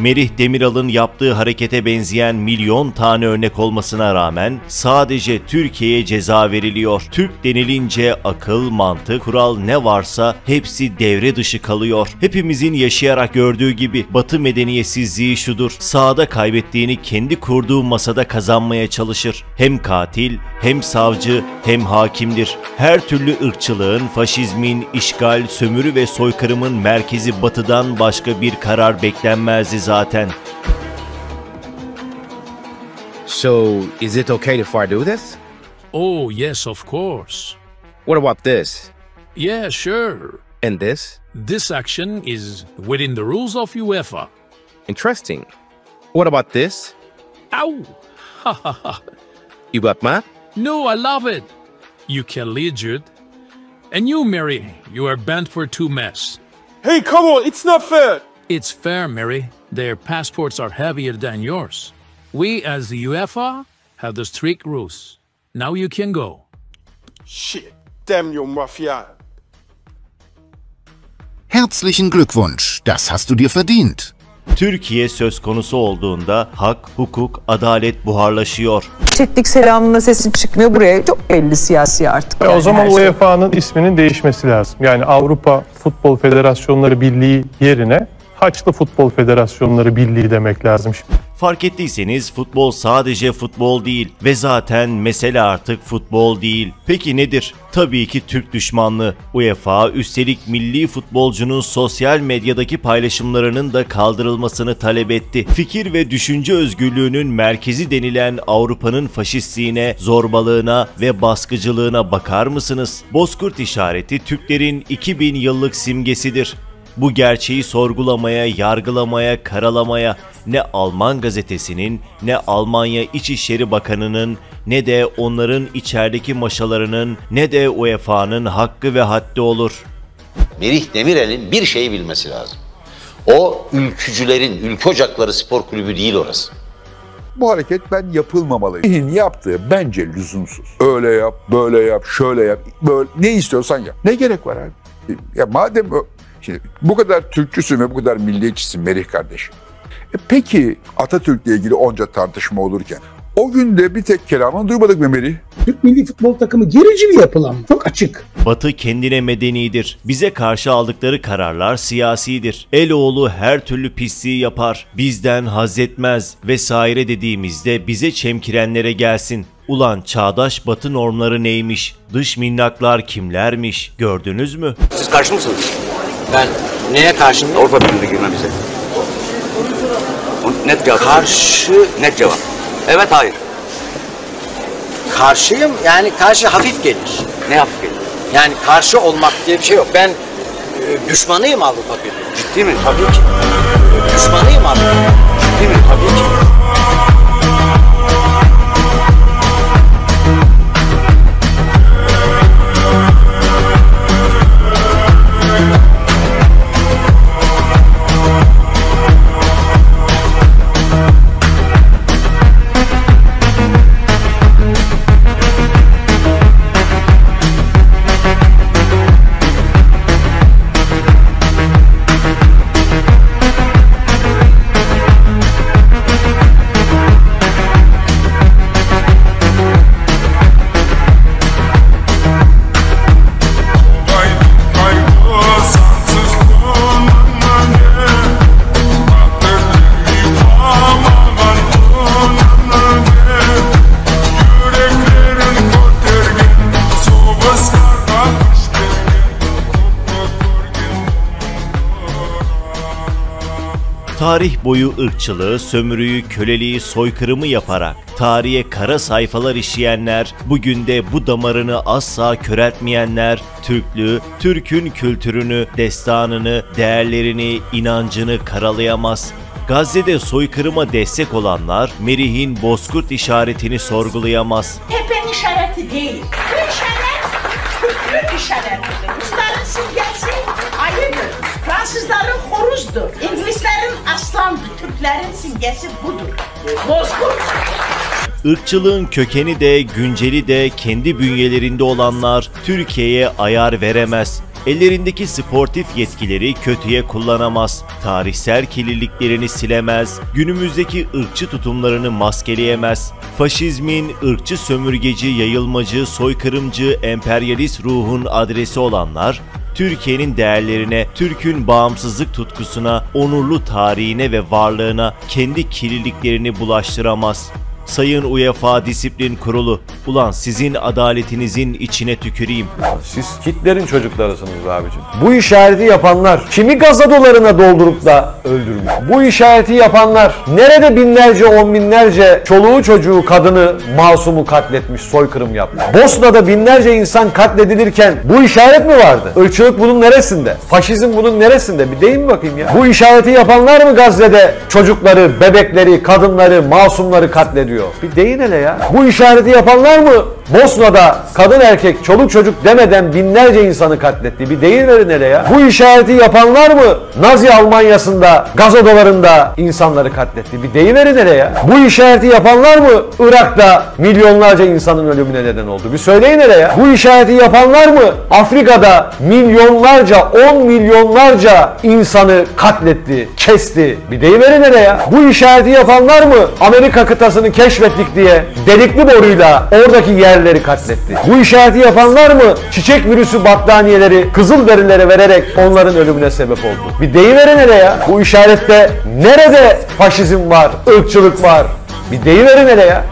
Merih Demiral'ın yaptığı harekete benzeyen milyon tane örnek olmasına rağmen sadece Türkiye'ye ceza veriliyor. Türk denilince akıl, mantık, kural ne varsa hepsi devre dışı kalıyor. Hepimizin yaşayarak gördüğü gibi Batı medeniyetsizliği şudur: sahada kaybettiğini kendi kurduğu masada kazanmaya çalışır. Hem katil, hem savcı, hem hakimdir. Her türlü ırkçılığın, faşizmin, işgal, sömürü ve soykırımın merkezi Batı'dan başka bir karar beklenmezdi zaten. So, is it okay to fardo this? Oh, yes, of course. What about this? Yeah, sure. And this? This action is within the rules of UEFA. Interesting. What about this? Ow! Ha ha ha. You got mad? No, I love it. You collegiate. And you, Merih, you are banned for 2 mess. Hey, come on, it's not fair. It's fair, Merih. Their passports are heavier than yours. We, as the UEFA, have the strict rules. Now you can go. Shit, damn you, Mafia. Herzlichen Glückwunsch, das hast du dir verdient. Türkiye söz konusu olduğunda hak, hukuk, adalet buharlaşıyor. Çetlik selamına sesim çıkmıyor buraya. Çok belli siyasi artık. Yani o zaman UEFA'nın isminin değişmesi lazım. Yani Avrupa Futbol Federasyonları Birliği yerine Haçlı Futbol Federasyonları Birliği demek lazım şimdi. Fark ettiyseniz futbol sadece futbol değil ve zaten mesele artık futbol değil. Peki nedir? Tabii ki Türk düşmanlığı. UEFA üstelik milli futbolcunun sosyal medyadaki paylaşımlarının da kaldırılmasını talep etti. Fikir ve düşünce özgürlüğünün merkezi denilen Avrupa'nın faşistliğine, zorbalığına ve baskıcılığına bakar mısınız? Bozkurt işareti Türklerin 2000 yıllık simgesidir. Bu gerçeği sorgulamaya, yargılamaya, karalamaya ne Alman gazetesinin, ne Almanya İçişleri Bakanı'nın, ne de onların içerideki maşalarının, ne de UEFA'nın hakkı ve haddi olur. Merih Demirel'in bir şeyi bilmesi lazım. O ülkücülerin, ülke ocakları spor kulübü değil orası. Bu hareket ben yapılmamalıyım. Merih'in yaptığı bence lüzumsuz. Öyle yap, böyle yap, şöyle yap, böyle ne istiyorsan yap. Ne gerek var abi? Ya madem... Şimdi bu kadar Türkçüsün ve bu kadar milliyetçisin Merih kardeşim. Peki Atatürk'le ilgili onca tartışma olurken o günde bir tek kelamını duymadık mı Merih? Türk milli futbol takımı gerici bir yapılan, çok açık. Batı kendine medenidir. Bize karşı aldıkları kararlar siyasidir. Eloğlu her türlü pisliği yapar. Bizden haz etmez vesaire dediğimizde bize çemkirenlere gelsin. Ulan çağdaş Batı normları neymiş? Dış minnaklar kimlermiş? Gördünüz mü? Siz karşı mısınız? Ben neye karşıyım? Avrupa Birliği'ne girmemize. Net cevap. Karşı, net cevap. Evet, hayır. Karşıyım, yani karşı hafif gelir. Ne hafif gelir? Yani karşı olmak diye bir şey yok. Ben düşmanıyım Avrupa Birliği'ne. Ciddi mi? Tabii ki. Düşmanıyım Avrupa Birliği'ne. Ciddi mi? Tabii ki. Tarih boyu ırkçılığı, sömürüyü, köleliği, soykırımı yaparak tarihe kara sayfalar işleyenler, bugün de bu damarını asla köreltmeyenler, Türklüğü, Türk'ün kültürünü, destanını, değerlerini, inancını karalayamaz. Gazze'de soykırıma destek olanlar, Merih'in Bozkurt işaretini sorgulayamaz. Tepenin işareti değil, bu işaret, Türklük işaretidir. Rusların simgesi ayıdır, Fransızların horuzdur, İngilizlerin aslandır, Türklerin simgesi budur. Bozkurt. Irkçılığın kökeni de, günceli de, kendi bünyelerinde olanlar Türkiye'ye ayar veremez. Ellerindeki sportif yetkileri kötüye kullanamaz, tarihsel kirliliklerini silemez, günümüzdeki ırkçı tutumlarını maskeleyemez. Faşizmin, ırkçı sömürgeci, yayılmacı, soykırımcı, emperyalist ruhun adresi olanlar, Türkiye'nin değerlerine, Türk'ün bağımsızlık tutkusuna, onurlu tarihine ve varlığına kendi kirliliklerini bulaştıramaz. Sayın UEFA Disiplin Kurulu, ulan sizin adaletinizin içine tüküreyim. Siz Hitler'in çocuklarısınız abicim. Bu işareti yapanlar kimi gazadolarına doldurup da öldürmüş? Bu işareti yapanlar nerede binlerce, on binlerce çoluğu, çocuğu, kadını, masumu katletmiş, soykırım yapmış? Bosna'da binlerce insan katledilirken bu işaret mi vardı? Irkçılık bunun neresinde? Faşizm bunun neresinde? Bir deyin bakayım ya. Bu işareti yapanlar mı Gazze'de çocukları, bebekleri, kadınları, masumları katlediyor? Bir deyin hele ya. Bu işareti yapanlar mı Bosna'da kadın erkek çoluk çocuk demeden binlerce insanı katletti? Bir deyin hele ya. Bu işareti yapanlar mı Nazi Almanya'sında gaz odalarında insanları katletti? Bir deyin hele ya. Bu işareti yapanlar mı Irak'ta milyonlarca insanın ölümüne neden oldu? Bir söyleyin hele ya. Bu işareti yapanlar mı Afrika'da milyonlarca, on milyonlarca insanı katletti, kesti? Bir deyin hele ya. Bu işareti yapanlar mı Amerika kıtasını keşfettik diye delikli boruyla oradaki yerleri katletti? Bu işareti yapanlar mı çiçek virüsü battaniyeleri kızılderilere vererek onların ölümüne sebep oldu? Bir deyiverin hele ya. Bu işarette nerede faşizm var, ırkçılık var? Bir deyiverin hele ya.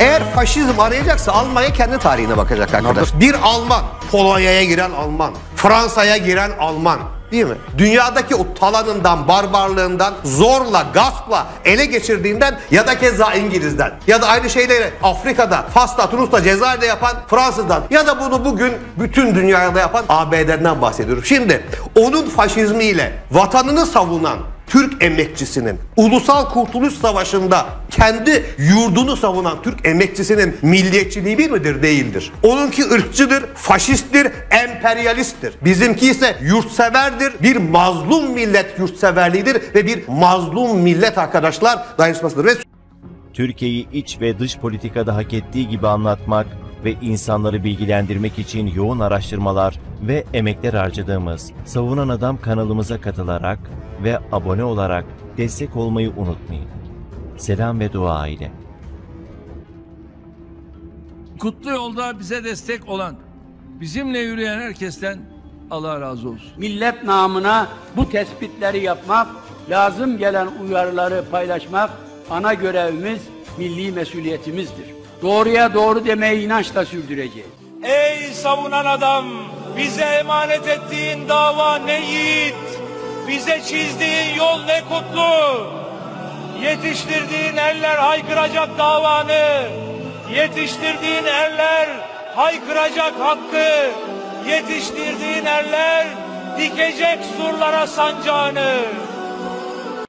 Eğer faşizm arayacaksa Almanya kendi tarihine bakacak arkadaşlar. Bir Alman, Polonya'ya giren Alman, Fransa'ya giren Alman, değil mi? Dünyadaki o talanından, barbarlığından, zorla, gaspla ele geçirdiğinden ya da keza İngiliz'den ya da aynı şeyleri Afrika'da, Fas'ta, Tunus'ta, Cezayir'de yapan Fransız'dan ya da bunu bugün bütün dünyada yapan ABD'den bahsediyorum. Şimdi onun faşizmiyle vatanını savunan Türk emekçisinin, Ulusal Kurtuluş Savaşı'nda kendi yurdunu savunan Türk emekçisinin milliyetçiliği bir midir? Değildir. Onunki ırkçıdır, faşisttir, emperyalisttir. Bizimki ise yurtseverdir, bir mazlum millet yurtseverliğidir ve bir mazlum millet arkadaşlar dayanışmasıdır. Ve Türkiye'yi iç ve dış politikada hak ettiği gibi anlatmak ve insanları bilgilendirmek için yoğun araştırmalar ve emekler harcadığımız Savunan Adam kanalımıza katılarak ve abone olarak destek olmayı unutmayın. Selam ve dua ile. Kutlu yolda bize destek olan, bizimle yürüyen herkesten Allah razı olsun. Millet namına bu tespitleri yapmak, lazım gelen uyarıları paylaşmak ana görevimiz, milli mesuliyetimizdir. Doğruya doğru demeye inançla sürdüreceğiz. Ey savunan adam, bize emanet ettiğin dava ne yiğit, bize çizdiğin yol ne kutlu, yetiştirdiğin eller haykıracak davanı, yetiştirdiğin eller haykıracak hakkı, yetiştirdiğin eller dikecek surlara sancağını.